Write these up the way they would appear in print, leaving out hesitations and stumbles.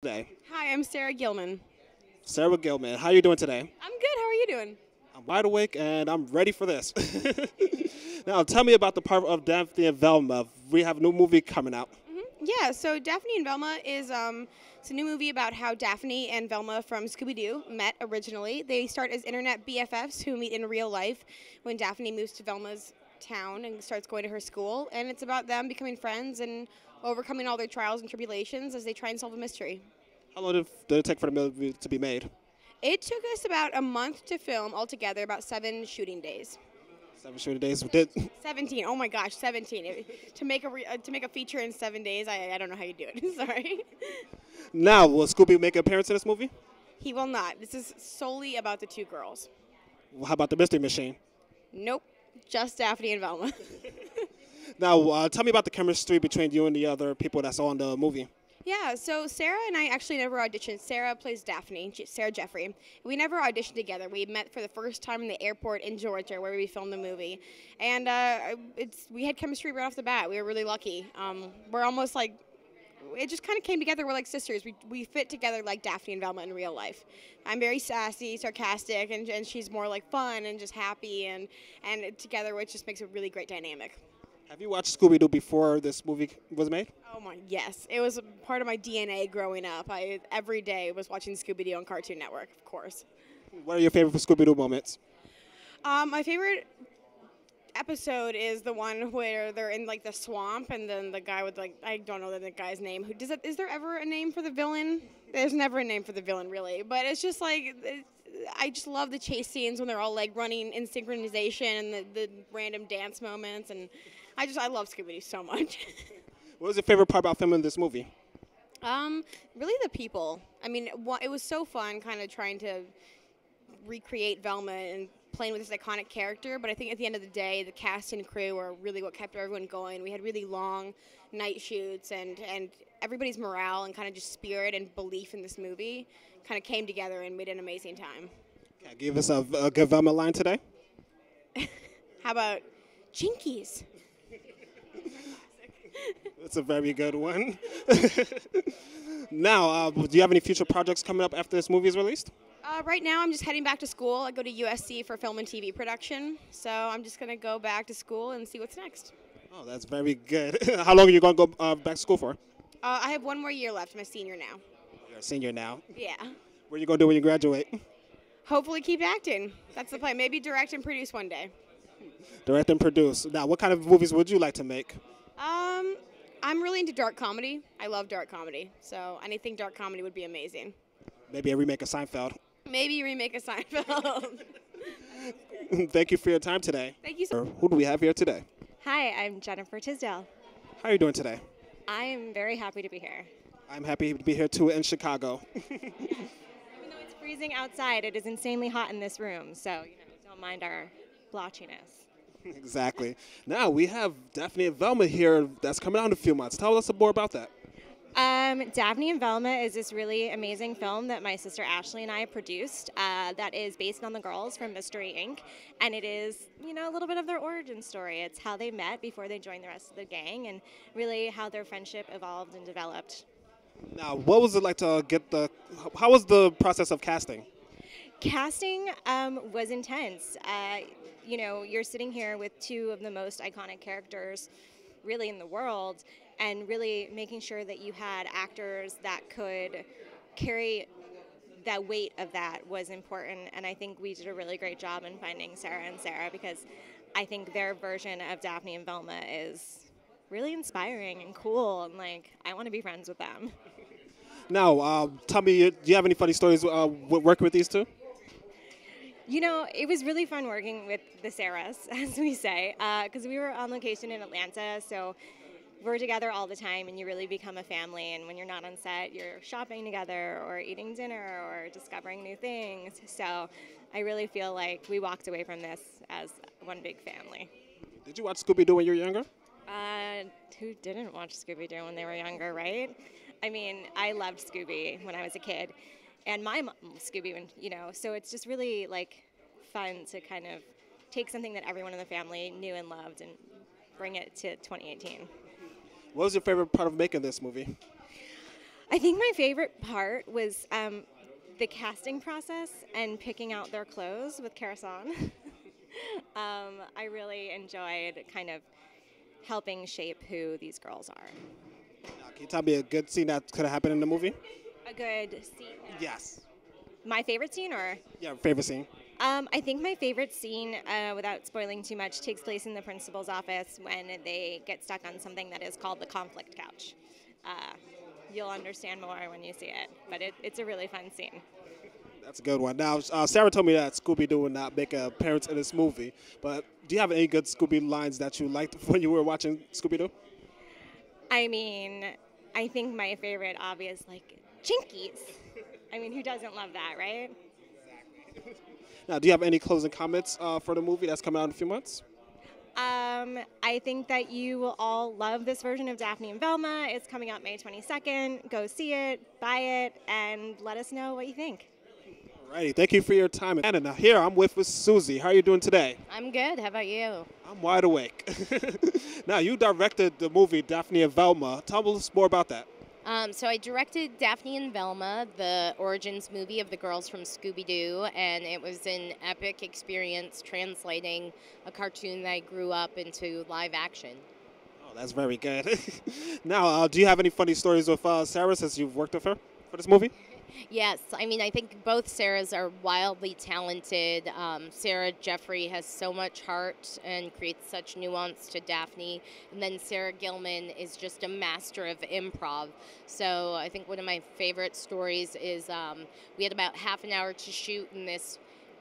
Today. Hi, I'm Sarah Gilman. Sarah Gilman, how are you doing today? I'm good, how are you doing? I'm wide awake and I'm ready for this. Now tell me about the part of Daphne and Velma. We have a new movie coming out. Yeah, so Daphne and Velma is it's a new movie about how Daphne and Velma from Scooby-Doo met originally. They start as internet BFFs who meet in real life when Daphne moves to Velma's town and starts going to her school. And it's about them becoming friends and overcoming all their trials and tribulations as they try and solve a mystery. How long did it take for the movie to be made? It took us about a month to film altogether, about 7 shooting days. 7 shooting days? 17. Oh my gosh, 17. To make a feature in 7 days, I don't know how you do it. Sorry. Now, will Scooby make an appearance in this movie? He will not. This is solely about the 2 girls. Well, how about the Mystery Machine? Nope. Just Daphne and Velma. Now, tell me about the chemistry between you and the other people that's on the movie. Yeah, so Sarah and I actually never auditioned. Sarah plays Daphne, Sarah Jeffrey. We never auditioned together. We met for the first time in the airport in Georgia where we filmed the movie. And we had chemistry right off the bat. We were really lucky. We're almost like, it just kind of came together. We're like sisters. We fit together like Daphne and Velma in real life. I'm very sassy, sarcastic, and she's more like fun and just happy. And together, which just makes a really great dynamic. Have you watched Scooby-Doo before this movie was made? Oh my, yes. It was part of my DNA growing up. I every day was watching Scooby-Doo on Cartoon Network, of course. What are your favorite Scooby-Doo moments? My favorite episode is the one where they're in like the swamp, and then the guy with like, I don't know the guy's name. Who does that? Is there ever a name for the villain? There's never a name for the villain, really. But it's just like. I just love the chase scenes when they're all like running in synchronization and the random dance moments, and I love Scooby-Doo so much. What was your favorite part about filming this movie? Really the people. I mean, it was so fun kind of trying to recreate Velma and playing with this iconic character, but I think at the end of the day, the cast and crew are really what kept everyone going. We had really long night shoots, and everybody's morale and kind of just spirit and belief in this movie kind of came together and made an amazing time. Okay, give us a good Velma line today. How about Jinkies? That's a very good one. Now, do you have any future projects coming up after this movie is released? Right now, I'm just heading back to school. I go to USC for film and TV production, so I'm just going to go back to school and see what's next. Oh, that's very good. How long are you going to go back to school for? I have 1 more year left. I'm a senior now. You're a senior now? Yeah. What are you going to do when you graduate? Hopefully keep acting. That's the plan. Maybe direct and produce one day. Direct and produce. Now, what kind of movies would you like to make? I'm really into dark comedy. I love dark comedy, so anything dark comedy would be amazing. Maybe a remake of Seinfeld. Maybe remake a Seinfeld. Thank you for your time today. Thank you so much. Who do we have here today? Hi, I'm Jennifer Tisdale. How are you doing today? I am very happy to be here. I'm happy to be here too in Chicago. Yes. Even though it's freezing outside, it is insanely hot in this room, so you know, don't mind our blotchiness. Exactly. Now we have Daphne and Velma here that's coming out in a few months. Tell us more about that. Daphne and Velma is this really amazing film that my sister Ashley and I produced that is based on the girls from Mystery Inc. And it is, you know, a little bit of their origin story. It's how they met before they joined the rest of the gang and really how their friendship evolved and developed. Now, what was it like to get how was the process of casting? Casting was intense. You know, you're sitting here with 2 of the most iconic characters really in the world, and really making sure that you had actors that could carry that weight of that was important. And I think we did a really great job in finding Sarah and Sarah, because I think their version of Daphne and Velma is really inspiring and cool, and like, I want to be friends with them. Now, tell me, do you have any funny stories working with these 2? You know, it was really fun working with the Sarahs, as we say, because we were on location in Atlanta, so we're together all the time, and you really become a family. And when you're not on set, you're shopping together or eating dinner or discovering new things. So I really feel like we walked away from this as one big family. Did you watch Scooby-Doo when you were younger? Who didn't watch Scooby-Doo when they were younger, right? I mean, I loved Scooby when I was a kid, and my mom Scooby when, you know, so it's just really like fun to kind of take something that everyone in the family knew and loved and bring it to 2018. What was your favorite part of making this movie? I think my favorite part was the casting process and picking out their clothes with Carousel. I really enjoyed kind of helping shape who these girls are. Now, can you tell me a good scene that could have happened in the movie? A good scene? Yes. My favorite scene, or? Yeah, favorite scene. I think my favorite scene, without spoiling too much, takes place in the principal's office when they get stuck on something that is called the conflict couch. You'll understand more when you see it, but it's a really fun scene. That's a good one. Now, Sarah told me that Scooby-Doo would not make an appearance in this movie, but do you have any good Scooby lines that you liked when you were watching Scooby-Doo? I mean, I think my favorite, obvious, like, Chinkies. I mean, who doesn't love that, right? Exactly. Now, do you have any closing comments for the movie that's coming out in a few months? I think that you will all love this version of Daphne and Velma. It's coming out May 22nd. Go see it, buy it, and let us know what you think. All righty. Thank you for your time. And now here I'm with Susie. How are you doing today? I'm good. How about you? I'm wide awake. Now, you directed the movie Daphne and Velma. Tell us more about that. So I directed Daphne and Velma, the origins movie of the girls from Scooby-Doo, and it was an epic experience translating a cartoon that I grew up into live action. Oh, that's very good. Now, do you have any funny stories with Sarah since you've worked with her for this movie? Yes. I mean, I think both Sarahs are wildly talented. Sarah Jeffrey has so much heart and creates such nuance to Daphne. And then Sarah Gilman is just a master of improv. So I think one of my favorite stories is we had about half an hour to shoot in this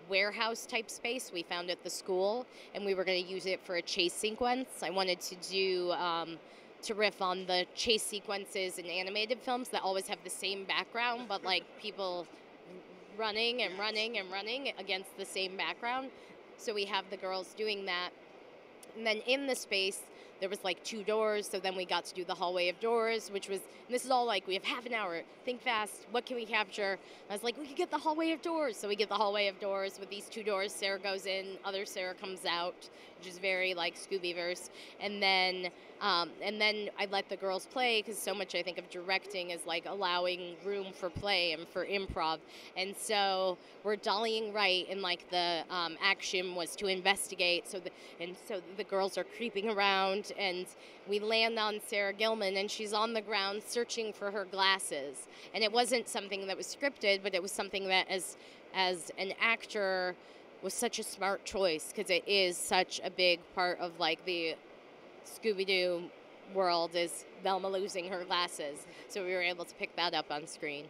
warehouse type space we found at the school. And we were going to use it for a chase sequence. I wanted to do... to riff on the chase sequences in animated films that always have the same background, but like people running and running and running against the same background. So we have the girls doing that. And then in the space, there was like two doors, so then we got to do the hallway of doors, which was, and this is all like, we have half an hour, think fast, what can we capture? And I was like, we could get the hallway of doors. So we get the hallway of doors with these two doors. Sarah goes in, other Sarah comes out, which is very like Scooby-verse. And then I let the girls play, because so much I think of directing is like allowing room for play and for improv. And so we're dollying right, and like the action was to investigate. So the girls are creeping around, and we land on Sarah Gilman, and she's on the ground searching for her glasses. And it wasn't something that was scripted, but it was something that as an actor was such a smart choice, because it is such a big part of like the Scooby-Doo world is Velma losing her glasses. So we were able to pick that up on screen.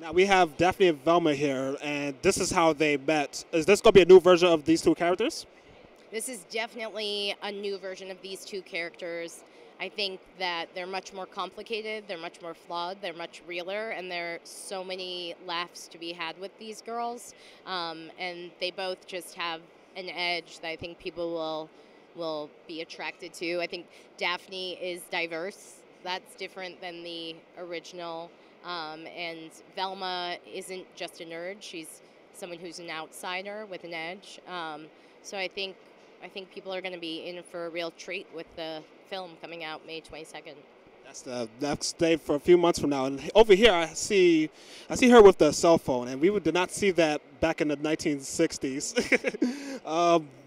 Now we have Daphne and Velma here, and this is how they met. Is this going to be a new version of these two characters? This is definitely a new version of these two characters. I think that they're much more complicated, they're much more flawed, they're much realer, and there are so many laughs to be had with these girls. And they both just have an edge that I think people will be attracted to. I think Daphne is diverse. That's different than the original. And Velma isn't just a nerd. She's someone who's an outsider with an edge. So I think people are going to be in for a real treat with the film coming out May 22nd. That's the next day for a few months from now. And over here, I see her with the cell phone, and we did not see that back in the 1960s.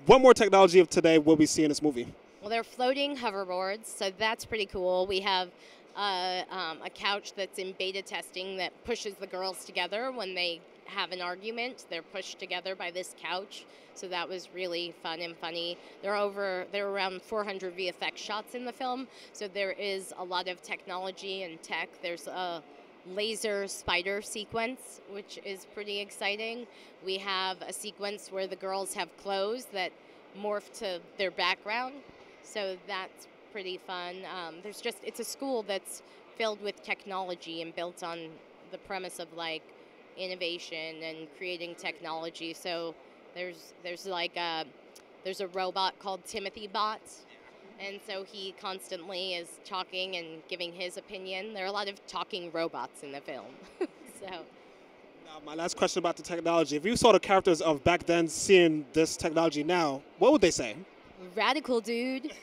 What more technology of today will we see in this movie? Well, they're floating hoverboards, so that's pretty cool. We have a couch that's in beta testing that pushes the girls together when they have an argument. They're pushed together by this couch, so that was really fun and funny. There are around 400 VFX shots in the film, so there is a lot of technology and tech. There's a laser spider sequence, which is pretty exciting. We have a sequence where the girls have clothes that morph to their background, so that's pretty fun. It's a school that's filled with technology and built on the premise of like innovation and creating technology. So there's a robot called Timothy Bot, and so he constantly is talking and giving his opinion. There are a lot of talking robots in the film. So now, my last question about the technology: if you saw the characters of back then seeing this technology now, what would they say? Radical, dude.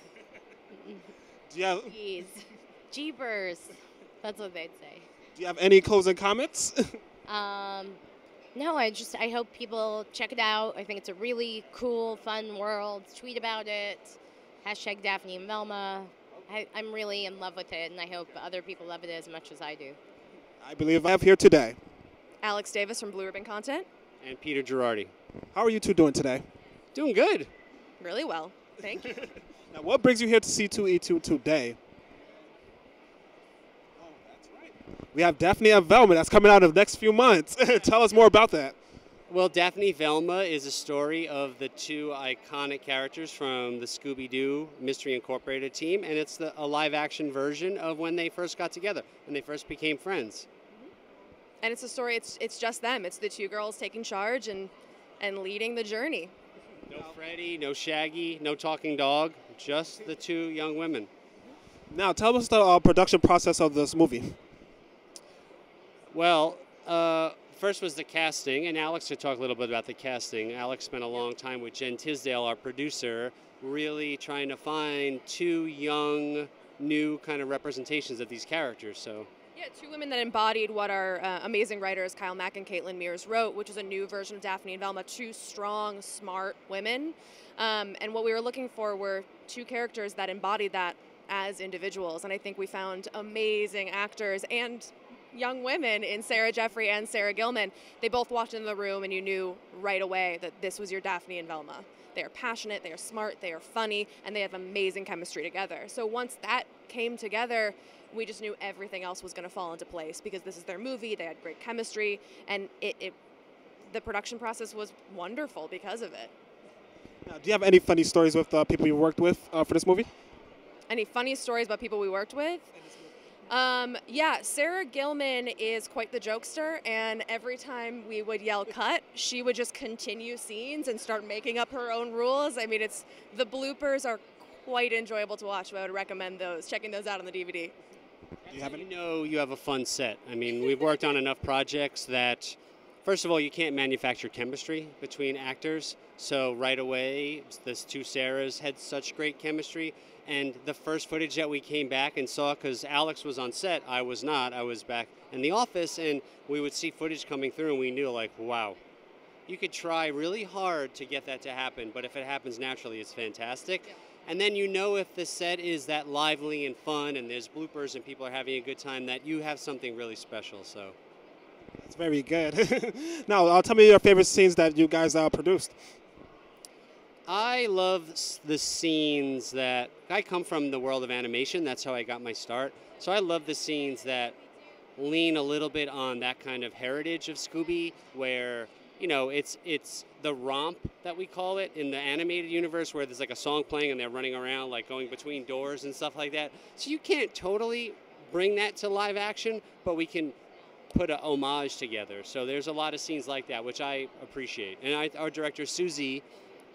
Jeez. Jeepers. That's what they'd say. Do you have any closing comments? No, I hope people check it out. I think it's a really cool, fun world. Tweet about it. # Daphne and Velma. I'm really in love with it, and I hope other people love it as much as I do. I believe I have here today Alex Davis from Blue Ribbon Content. And Peter Girardi. How are you two doing today? Doing good. Really well. Thank you. Now, what brings you here to C2E2 today? Oh, that's right. We have Daphne and Velma that's coming out in the next few months. Tell us more about that. Well, Daphne Velma is a story of the two iconic characters from the Scooby-Doo Mystery Incorporated team, and it's a live-action version of when they first got together, when they first became friends. And it's a story, it's just them. It's the two girls taking charge and leading the journey. No Freddy, no Shaggy, no talking dog, just the two young women. Now, tell us the production process of this movie. Well, first was the casting, and Alex could talk a little bit about the casting. Alex spent a long time with Jen Tisdale, our producer, really trying to find two young, new kind of representations of these characters. So, yeah, two women that embodied what our amazing writers Kyle Mack and Caitlin Mears wrote, which is a new version of Daphne and Velma, two strong, smart women. And what we were looking for were two characters that embodied that as individuals. And I think we found amazing actors and young women in Sarah Jeffrey and Sarah Gilman. They both walked into the room and you knew right away that this was your Daphne and Velma. They are passionate, they are smart, they are funny, and they have amazing chemistry together. So once that came together, we just knew everything else was going to fall into place because this is their movie, they had great chemistry, and the production process was wonderful because of it. Now, do you have any funny stories with people you worked with for this movie? Any funny stories about people we worked with? Yeah, Sarah Gilman is quite the jokester, and every time we would yell cut, she would just continue scenes and start making up her own rules. I mean, the bloopers are quite enjoyable to watch, but I would recommend checking those out on the DVD. You know you have a fun set. I mean, we've worked on enough projects that, first of all, you can't manufacture chemistry between actors. So right away, these two Sarahs had such great chemistry. And the first footage that we came back and saw, because Alex was on set, I was not, I was back in the office, and we would see footage coming through and we knew, like, wow, you could try really hard to get that to happen, but if it happens naturally, it's fantastic. Yeah. And then you know if the set is that lively and fun and there's bloopers and people are having a good time, that you have something really special, so. That's very good. Now, tell me your favorite scenes that you guys produced. I love the scenes that, I come from the world of animation, that's how I got my start. So I love the scenes that lean a little bit on that kind of heritage of Scooby, where, you know, it's the romp that we call it in the animated universe, where there's like a song playing and they're running around, like going between doors and stuff like that. So you can't totally bring that to live action, but we can put a homage together. So there's a lot of scenes like that, which I appreciate. And our director, Susie,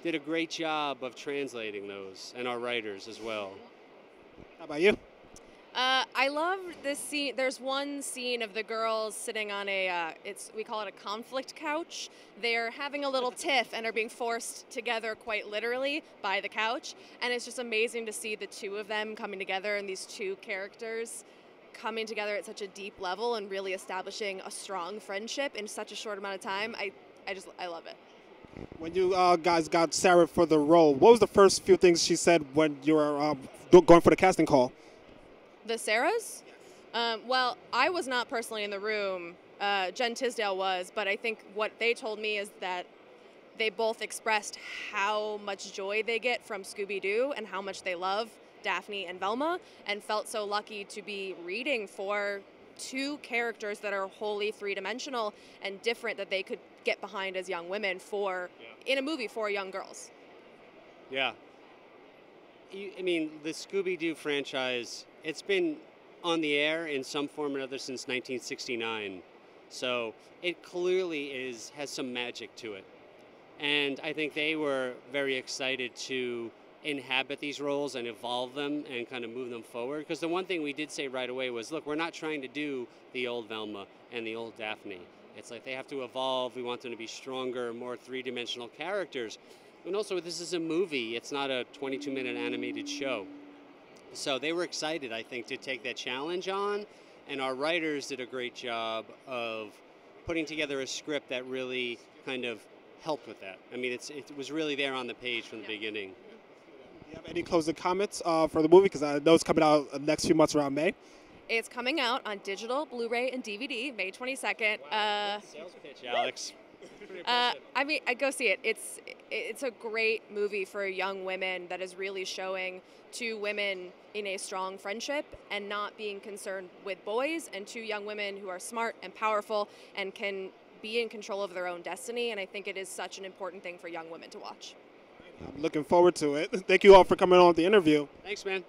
did a great job of translating those, and our writers as well. How about you? I love this scene. There's one scene of the girls sitting on a, we call it a conflict couch. They're having a little tiff and are being forced together quite literally by the couch. And it's just amazing to see the two of them coming together and these two characters coming together at such a deep level and really establishing a strong friendship in such a short amount of time. I love it. When you guys got Sarah for the role, what was the first few things she said when you were going for the casting call? The Sarahs? Yes. Well, I was not personally in the room. Jen Tisdale was, but I think what they told me is that they both expressed how much joy they get from Scooby-Doo and how much they love Daphne and Velma, and felt so lucky to be reading for two characters that are wholly three-dimensional and different that they could get behind as young women in a movie for young girls. Yeah. I mean, the Scooby-Doo franchise, it's been on the air in some form or another since 1969. So it clearly has some magic to it. And I think they were very excited to inhabit these roles and evolve them and kind of move them forward. Because the one thing we did say right away was, look, we're not trying to do the old Velma and the old Daphne. It's like they have to evolve. We want them to be stronger, more three-dimensional characters. And also, this is a movie. It's not a 22-minute animated show. So they were excited, I think, to take that challenge on And our writers did a great job of putting together a script that really kind of helped with that. I mean, it was really there on the page from the beginning. Do you have any closing comments for the movie? Because I know it's coming out the next few months around May. It's coming out on digital, Blu-ray, and DVD, May 22nd. Wow, sales pitch, Alex. I mean, I go see it. It's a great movie for young women that is really showing two women in a strong friendship and not being concerned with boys, and two young women who are smart and powerful and can be in control of their own destiny. And I think it is such an important thing for young women to watch. I'm looking forward to it. Thank you all for coming on the interview. Thanks, man.